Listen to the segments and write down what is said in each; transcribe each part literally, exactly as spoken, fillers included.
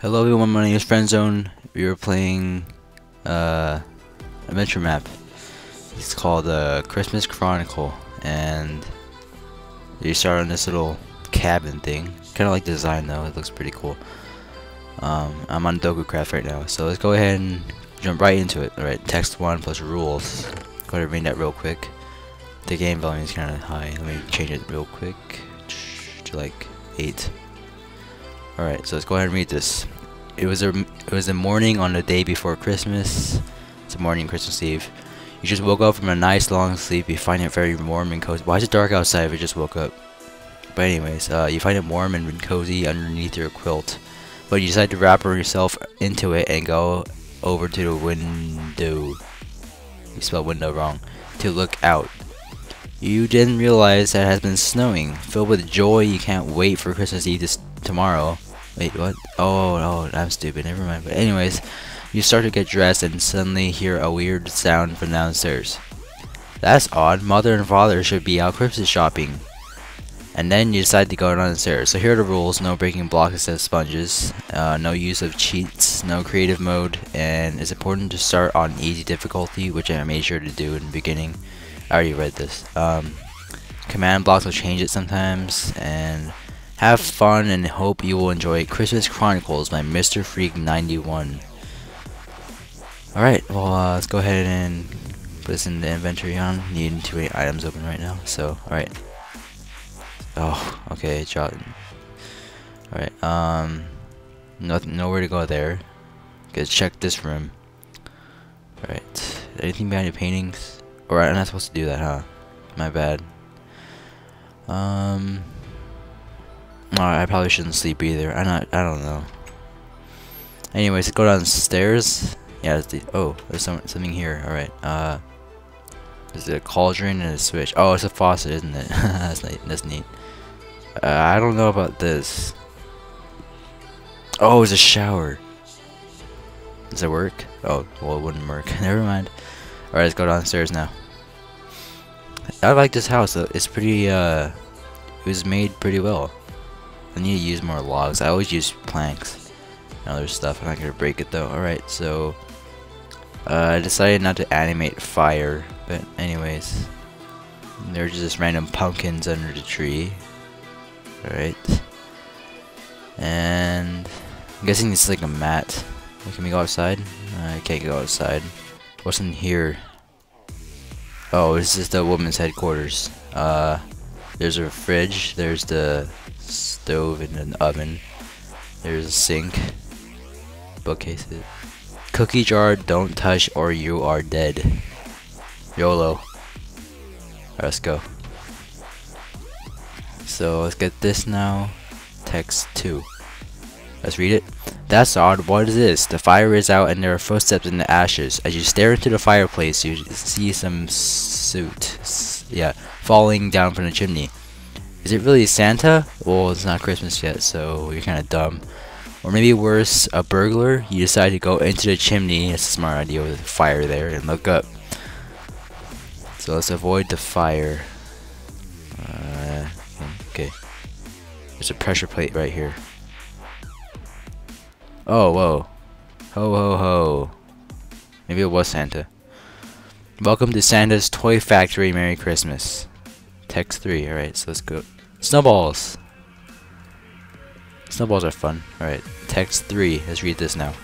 Hello everyone, my name is FriendZone. We are playing uh, adventure map. It's called uh, Christmas Chronicle, and you start on this little cabin thing. Kind of like design though; it looks pretty cool. Um, I'm on Dokucraft right now, so let's go ahead and jump right into it. All right, text one plus rules. Go ahead and read that real quick. The game volume is kind of high. Let me change it real quick to like eight. Alright, so let's go ahead and read this. It was a it was a morning on the day before Christmas. It's a morning, Christmas Eve. You just woke up from a nice long sleep. You find it very warm and cozy. Why is it dark outside if you just woke up? But anyways, uh, you find it warm and cozy underneath your quilt. But you decide to wrap yourself into it and go over to the window. You spelled window wrong. To look out. You didn't realize that it has been snowing. Filled with joy, you can't wait for Christmas Eve to tomorrow. Wait, what? Oh, no, I'm stupid. Never mind. But anyways, you start to get dressed and suddenly hear a weird sound from downstairs. That's odd. Mother and father should be out Christmas shopping. And then you decide to go downstairs. So here are the rules. No breaking blocks instead of sponges. Uh, no use of cheats. No creative mode. And it's important to start on easy difficulty, which I made sure to do in the beginning. I already read this. Um, command blocks will change it sometimes. And... have fun and hope you will enjoy Christmas Chronicles by Mister Freak ninety-one. Alright, well, uh, let's go ahead and put this in the inventory on. Needing two items open right now, so, alright. Oh, okay, drop. Alright, um, nothing, nowhere to go there. Okay, let's check this room. Alright, anything behind your paintings? Alright, I'm not supposed to do that, huh? My bad. Um... Alright, I probably shouldn't sleep either. I not. I don't know. Anyways, let's go downstairs. Yeah. That's the, oh, there's some, something here. All right. Uh, there's a cauldron and a switch. Oh, it's a faucet, isn't it? that's, neat. that's neat. Uh, I don't know about this. Oh, it's a shower. Does it work? Oh, well, it wouldn't work. Never mind. All right, let's go downstairs now. I like this house though. It's pretty. Uh, it was made pretty well. I need to use more logs. I always use planks and other stuff. I'm not gonna break it though. Alright, so uh, I decided not to animate fire, but anyways, there's just this random pumpkins under the tree. Alright, and I'm guessing it's like a mat. Can we go outside? Uh, I can't go outside. What's in here? Oh, this is the woman's headquarters. Uh, there's a fridge. There's the stove and an oven. There's a sink, bookcases, cookie jar. Don't touch or you are dead. YOLO. Alright, let's go. So let's get this now. Text two. Let's read it. That's odd. What is this? The fire is out and there are footsteps in the ashes. As you stare into the fireplace, you see some soot. Yeah, falling down from the chimney. Is it really Santa? Well, it's not Christmas yet, so you're kind of dumb. Or maybe worse, a burglar? You decide to go into the chimney. It's a smart idea with the fire there, and look up. So let's avoid the fire. Uh, okay. There's a pressure plate right here. Oh, whoa. Ho, ho, ho. Maybe it was Santa. Welcome to Santa's Toy Factory. Merry Christmas. Text three. Alright, so let's go. Snowballs! Snowballs are fun. Alright, text three. Let's read this now.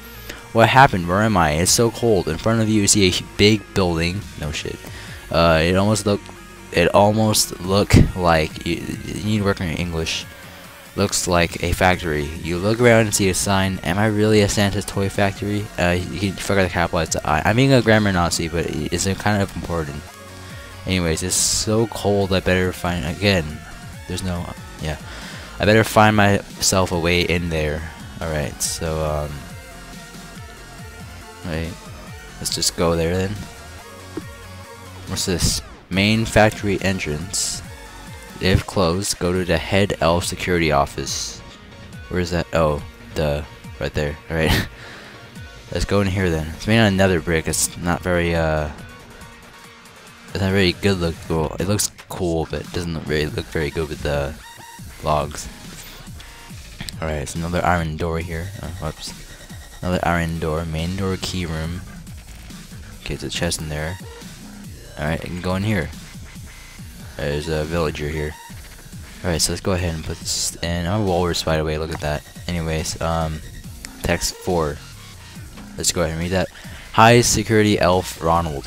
What happened? Where am I? It's so cold. In front of you, you see a big building. No shit. Uh, it almost look... It almost look like... You, you need to work on your English. Looks like a factory. You look around and see a sign. Am I really a Santa's Toy Factory? Uh, you can forget to capitalize the I. I'm being a grammar Nazi, but it's kind of important. Anyways, it's so cold. I better find again. There's no, yeah. I better find myself a way in there. All right, so um, wait. Let's just go there then. What's this? Main factory entrance. If closed, go to the head elf security office. Where is that? Oh, the right there. All right. Let's go in here then. It's made on another brick. It's not very uh. It's not very good look cool. It looks cool, but it doesn't really look very good with the logs. Alright, it's another iron door here. Oh, oops. Another iron door. Main door, key room. Okay, there's a chest in there. Alright, I can go in here. There's a villager here. Alright, so let's go ahead and put this in. Oh, walrus, by the way, look at that. Anyways, um, text four. Let's go ahead and read that. Hi, security elf Ronald.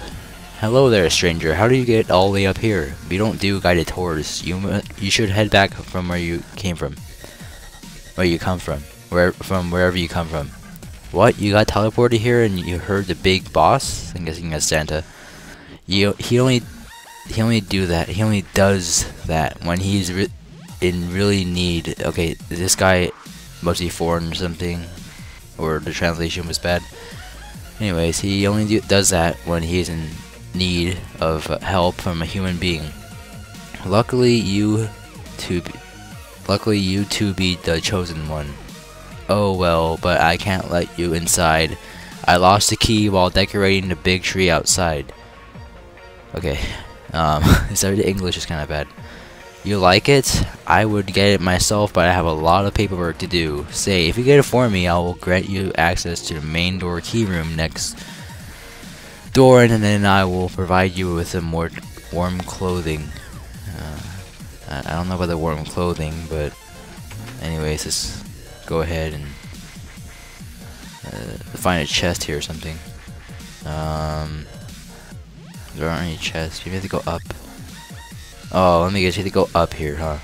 Hello there, stranger. How do you get all the way up here? We don't do guided tours. You you should head back from where you came from. Where you come from. Where from wherever you come from. What? You got teleported here and you heard the big boss? I'm guessing that's Santa. You he only he only do that. He only does that when he's re in really need. Okay, this guy must be foreign or something, or the translation was bad. Anyways, he only do does that when he's in need of help from a human being. Luckily you to be, luckily you to be the chosen one. Oh well, but I can't let you inside. I lost the key while decorating the big tree outside. Okay, um, so the English is kind of bad. You like it? I would get it myself, but I have a lot of paperwork to do. Say, if you get it for me, I will grant you access to the main door key room next door, and then I will provide you with some more warm clothing. Uh, I don't know about the warm clothing, but anyways, let's go ahead and uh, find a chest here or something. Um, there aren't any chests. Maybe I have to go up. Oh, let me guess, you have to go up here, huh?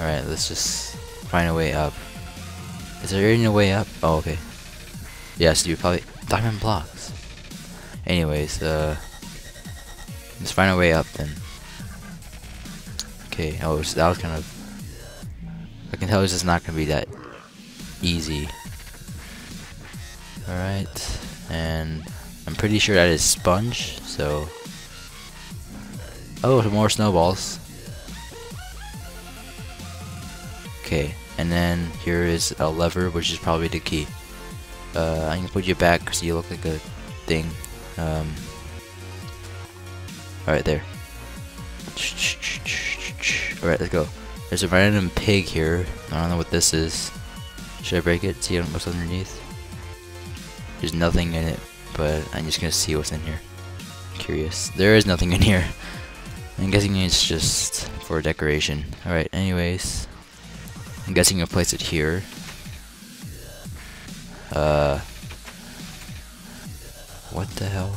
All right, let's just find a way up. Is there any way up? Oh, okay. Yeah, so you probably diamond blocks. Anyways, uh, let's find a way up then. Okay, oh, so that was kind of... I can tell it's just not gonna be that easy. Alright, and I'm pretty sure that is sponge, so... Oh, some more snowballs. Okay, and then here is a lever, which is probably the key. Uh, I can put you back because you look like a thing. Um, Alright, there. Alright, let's go. There's a random pig here. I don't know what this is. Should I break it? See what's underneath? There's nothing in it, but I'm just gonna see what's in here. I'm curious. There is nothing in here. I'm guessing it's just for decoration. Alright, anyways. I'm guessing you'll place it here. Uh... What the hell?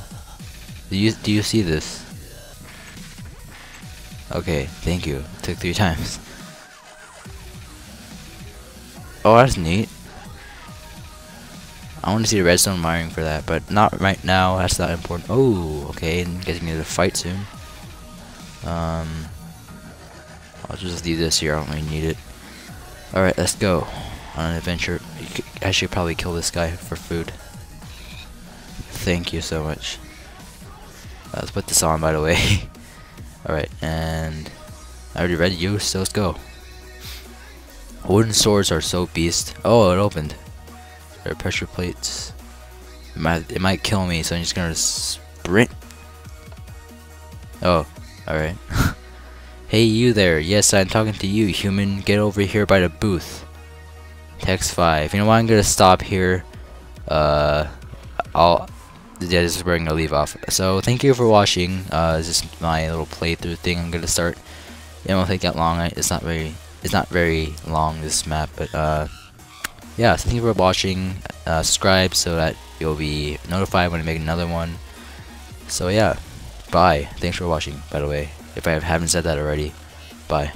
Do you do you see this? Okay, thank you. It took three times. Oh, that's neat. I want to see the redstone mining for that, but not right now. That's not important. Oh, okay. I'm getting into a fight soon. Um, I'll just leave this here. I don't really need it. All right, let's go on an adventure. I should probably kill this guy for food. Thank you so much. Uh, let's put this on, by the way. Alright, and I already read you, so let's go. Wooden swords are so beast. Oh, it opened. There are pressure plates. It might, it might kill me, so I'm just gonna sprint. Oh, alright. Hey, you there. Yes, I'm talking to you, human. Get over here by the booth. Text five. You know what? I'm gonna stop here. Uh, I'll. Yeah, this is where I'm gonna leave off. So thank you for watching. Uh, this is my little playthrough thing. I'm gonna start. It won't take that long. It's not very. It's not very long, this map, but uh, yeah. So thank you for watching. Uh, subscribe so that you'll be notified when I make another one. So yeah, bye. Thanks for watching. By the way, if I haven't said that already, bye.